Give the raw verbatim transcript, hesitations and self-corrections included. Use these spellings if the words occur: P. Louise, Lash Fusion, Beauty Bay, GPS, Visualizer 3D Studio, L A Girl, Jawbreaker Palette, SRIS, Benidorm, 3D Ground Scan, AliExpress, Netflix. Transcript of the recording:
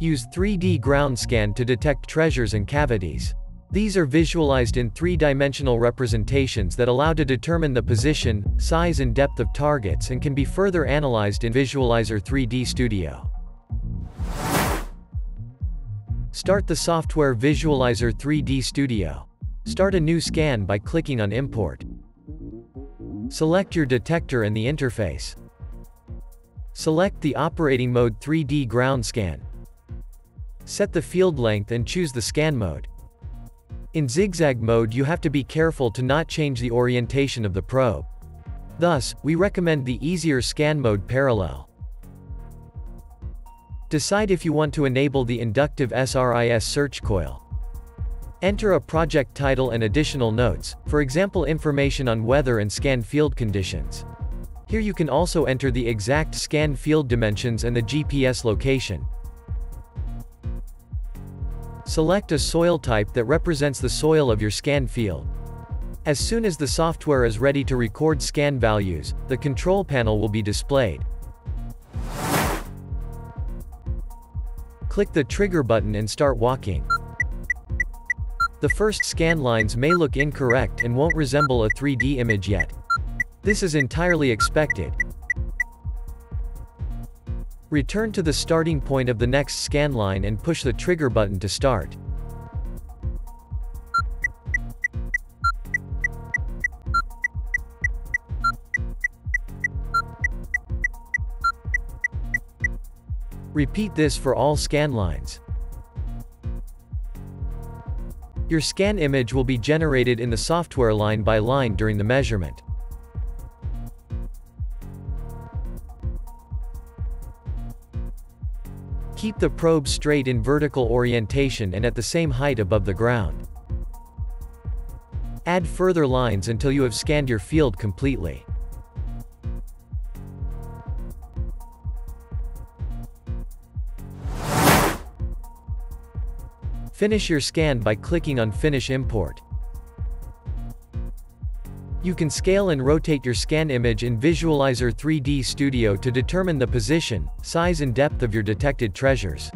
Use three D ground scan to detect treasures and cavities. These are visualized in three-dimensional representations that allow to determine the position, size and depth of targets and can be further analyzed in Visualizer three D Studio. Start the software Visualizer three D Studio. Start a new scan by clicking on Import. Select your detector and the interface. Select the operating mode three D ground scan. Set the field length and choose the scan mode. In zigzag mode, you have to be careful to not change the orientation of the probe. Thus, we recommend the easier scan mode parallel. Decide if you want to enable the inductive S R I S search coil. Enter a project title and additional notes, for example information on weather and scan field conditions. Here you can also enter the exact scan field dimensions and the G P S location. Select a soil type that represents the soil of your scan field. As soon as the software is ready to record scan values, the control panel will be displayed. Click the trigger button and start walking. The first scan lines may look incorrect and won't resemble a three D image yet. This is entirely expected. Return to the starting point of the next scan line and push the trigger button to start. Repeat this for all scan lines. Your scan image will be generated in the software line by line during the measurement. Keep the probe straight in vertical orientation and at the same height above the ground. Add further lines until you have scanned your field completely. Finish your scan by clicking on Finish Import. You can scale and rotate your scan image in Visualizer three D Studio to determine the position, size and depth of your detected treasures.